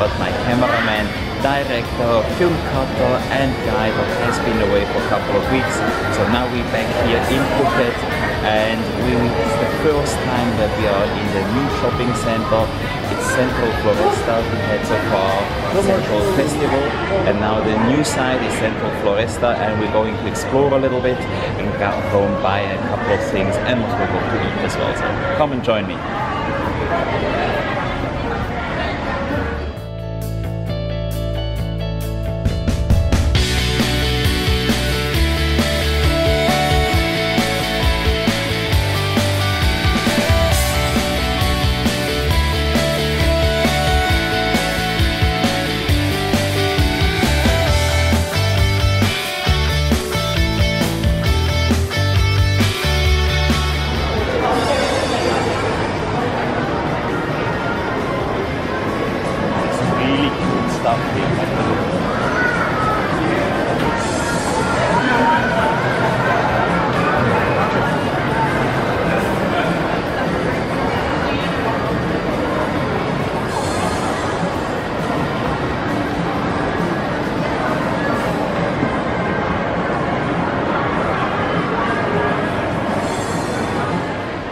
but my cameraman, director, film cutter and guide has been away for a couple of weeks. So now we're back here in Phuket, and it's the first time that we are in the new shopping center. It's Central Floresta. We had so far Central Festival, and now the new side is Central Floresta, and we're going to explore a little bit and go home, buy a couple of things and also go to eat as well. So come and join me.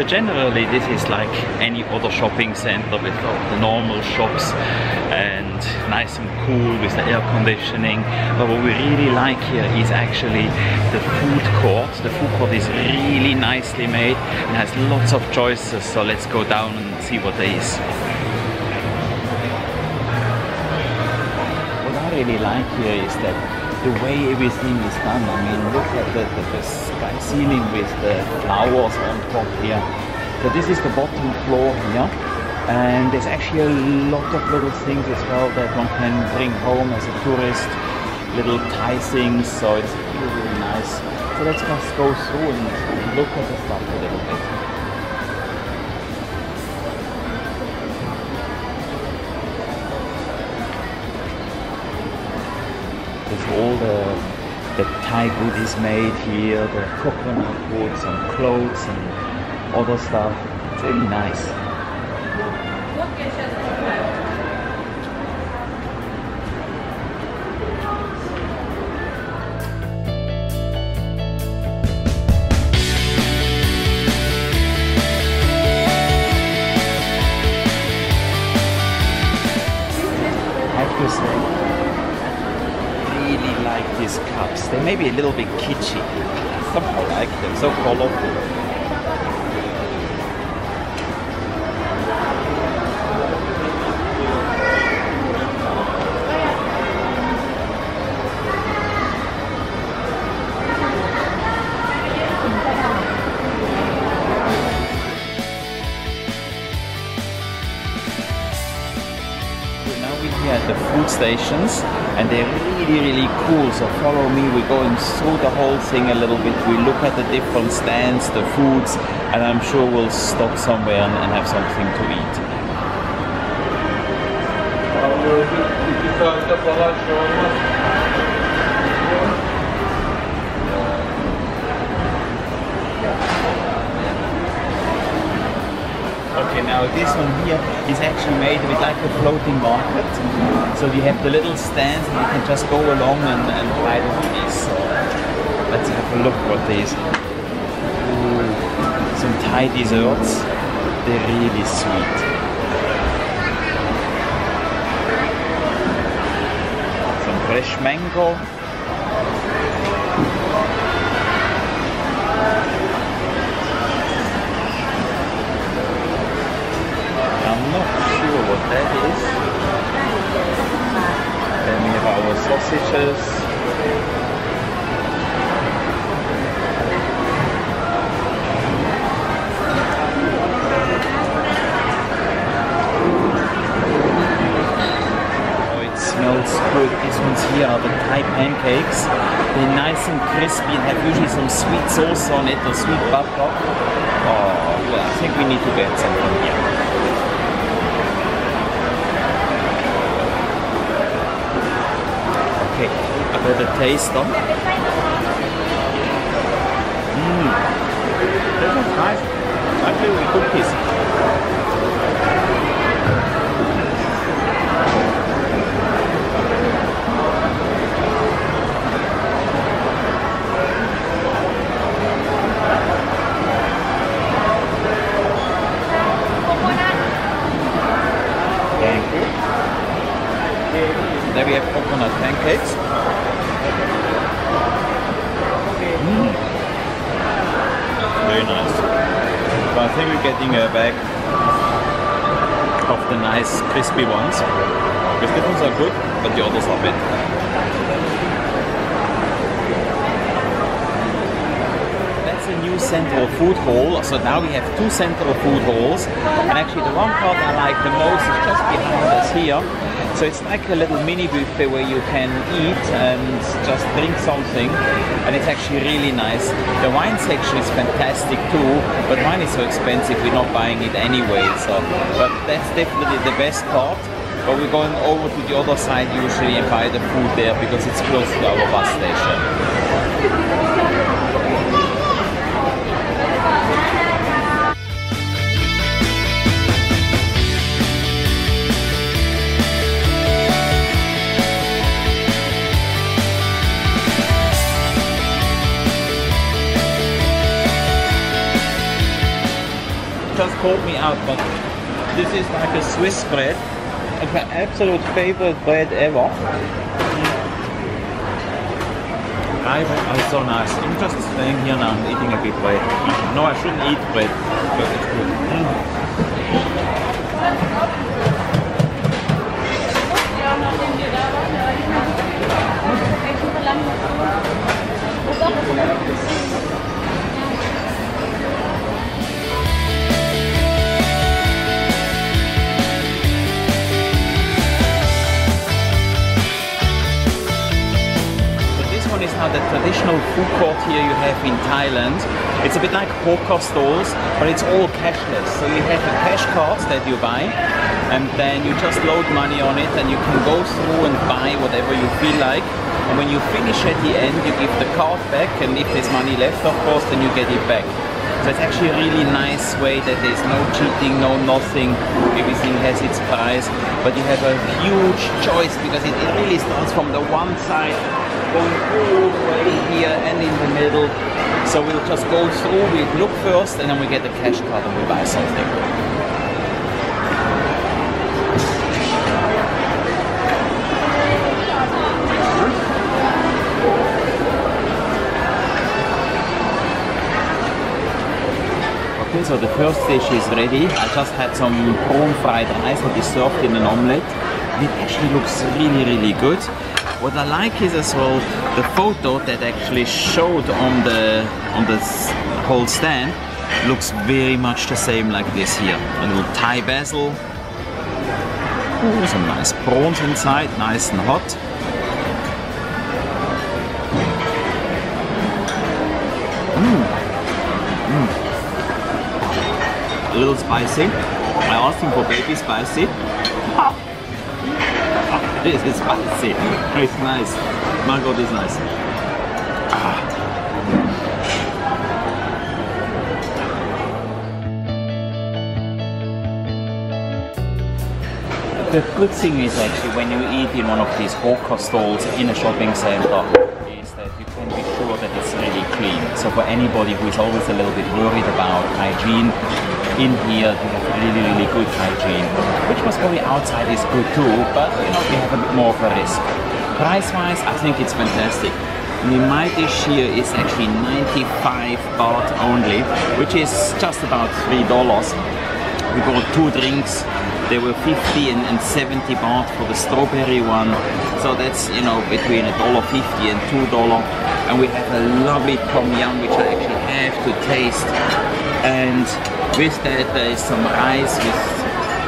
So generally this is like any other shopping center with the normal shops and nice and cool with the air conditioning, but what we really like here is actually the food court. The food court is really nicely made and has lots of choices, so let's go down and see what there is. What I really like here is that the way everything is done. I mean, look at the sky ceiling with the flowers on top here. So this is the bottom floor here, and there's actually a lot of little things as well that one can bring home as a tourist, little Thai things, so it's really, really nice. So let's just go through and look at the stuff a little bit. All the Thai food is made here, the coconut food, some clothes and other stuff. It's really nice. I have to say, like these cups. They may be a little bit kitschy, I somehow like them, so colorful. So now we're here at the food stations, and they're really cool, so follow me. We're going through the whole thing a little bit. We look at the different stands, the foods, and I'm sure we'll stop somewhere and have something to eat. Okay, now this one here is actually made with like a floating market. So we have the little stands and you can just go along and buy the goodies. So let's have a look what these are. Some Thai desserts. They're really sweet. Some fresh mango. I'm not sure what that is. Then we have our sausages. Oh, it smells good. These ones here are the Thai pancakes. They're nice and crispy and have usually some sweet sauce on it or sweet butter. Oh, well, I think we need to get something here. About the taste of this one's nice. I feel we cook this. cakes. Mm. Very nice. But I think we're getting a bag of the nice crispy ones. Because the ones are good, but the others are better. A new central food hall, so now we have two central food halls, and actually the one part I like the most is just behind us here. So it's like a little mini buffet where you can eat and just drink something, and it's actually really nice. The wine section is fantastic too, but wine is so expensive we're not buying it anyway, so but that's definitely the best part. But we're going over to the other side usually and buy the food there because it's close to our bus station. Just called me out, but this is like a Swiss bread. It's my absolute favorite bread ever. It's so nice. I'm just staying here now and eating a bit bread. No, I shouldn't eat bread, but it's good. Is now the traditional food court here you have in Thailand. It's a bit like hawker stalls, but it's all cashless. So you have the cash cards that you buy, and then you just load money on it, and you can go through and buy whatever you feel like. And when you finish at the end, you give the card back, and if there's money left, of course, then you get it back. So it's actually a really nice way that there's no cheating, no nothing. Everything has its price, but you have a huge choice because it really starts from the one side going all the way here and in the middle. So we'll just go through, we'll look first, and then we get the cash card and we buy something. Okay, so the first dish is ready. I just had some prawn fried rice that is served in an omelette. It actually looks really, really good. What I like is as well the photo that actually showed on the whole stand looks very much the same like this here. A little Thai basil. Ooh, some nice prawns inside, nice and hot. Mm. Mm. A little spicy. I asked him for baby spicy. Ah. This is spicy. It's nice. My God, it's nice. Ah. The good thing is actually when you eat in one of these hawker stalls in a shopping center is that you can be sure that it's really clean. So for anybody who is always a little bit worried about hygiene, in here we have really, really good hygiene, which was probably outside is good too, but you know, we have a bit more of a risk. Price-wise, I think it's fantastic. I mean, my dish here is actually 95 baht only, which is just about $3. We bought two drinks. They were 50 and 70 baht for the strawberry one. So that's, you know, between $1.50 and $2. And we have a lovely tom yum, which I actually have to taste. And with that there is some rice with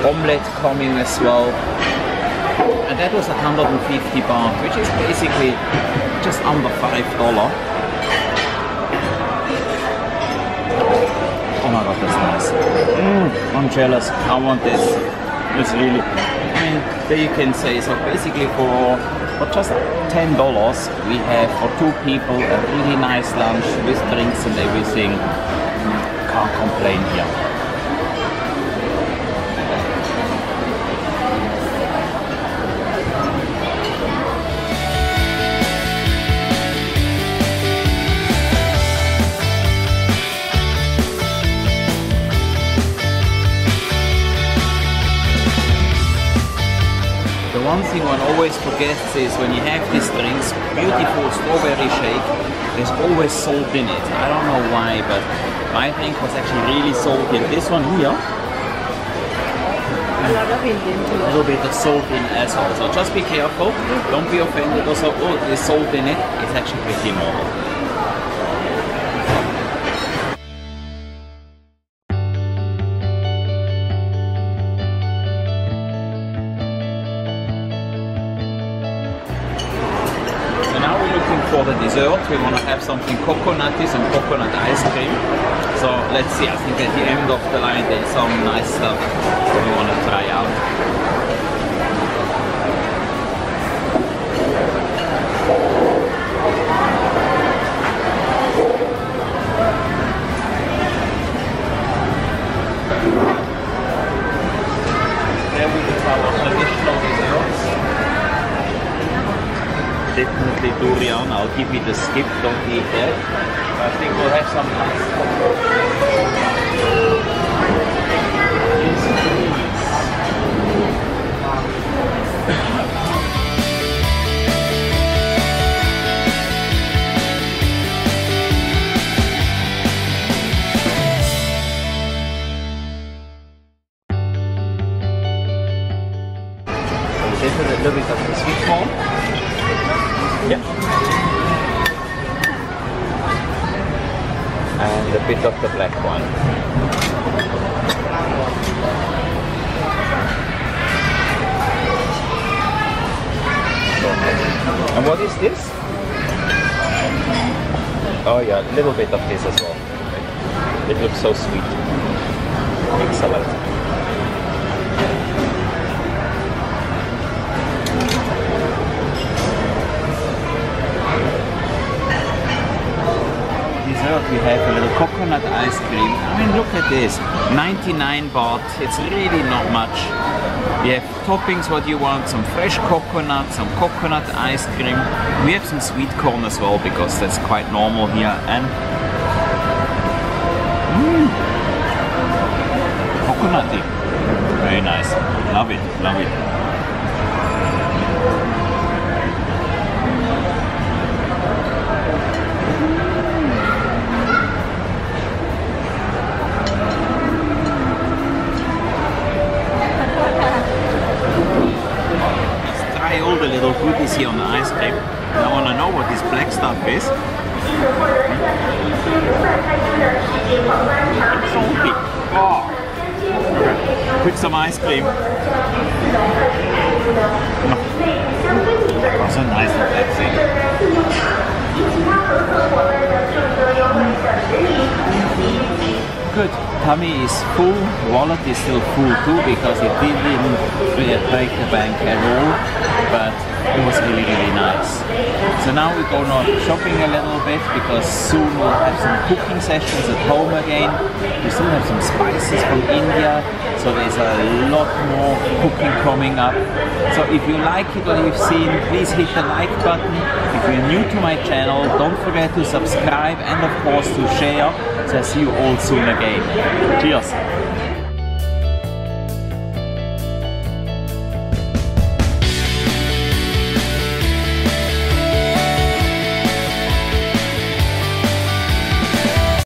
omelette coming as well, and that was 150 baht, which is basically just under $5. Oh my God, that's nice. Mm, I'm jealous. I want this. It's really, I mean, there you can say, so basically for just $10 we have for two people a really nice lunch with drinks and everything. Can't complain here. The one thing one always forgets is when you have these drinks, beautiful strawberry shake, there's always salt in it. I don't know why, but my drink was actually really salty. This one here, a little bit of salt in as well. So just be careful, don't be offended. Also, oh, there's salt in it. It's actually pretty normal. For the dessert, we want to have something coconutty, some coconut ice cream. So let's see, I think at the end of the line there's some nice stuff that we want to try out. There we have our traditional desserts. Definitely durian, I'll give you the skip, don't eat that. I think we'll have some nice definitely a little bit of the sweet corn. Yeah. And a bit of the black one. And what is this? Oh yeah, a little bit of this as well. It looks so sweet. Excellent. We have a little coconut ice cream. I mean, look at this, 99 baht, it's really not much. We have toppings, what you want, some fresh coconut, some coconut ice cream. We have some sweet corn as well, because that's quite normal here. And coconutty, very nice, love it, love it. Little goodies here on the ice cream. I want to know what this black stuff is. It's salty. Oh. Okay. Put some ice cream. Oh. So nice with that thing. Good. Tummy is full. Wallet is still full too, because it didn't break the bank at all. But it was really, really nice. So now we're going on shopping a little bit, because soon we'll have some cooking sessions at home again. We still have some spices from India, so there's a lot more cooking coming up. So if you like it what you've seen, please hit the like button. If you're new to my channel, don't forget to subscribe and of course to share. So I see you all soon again. Cheers!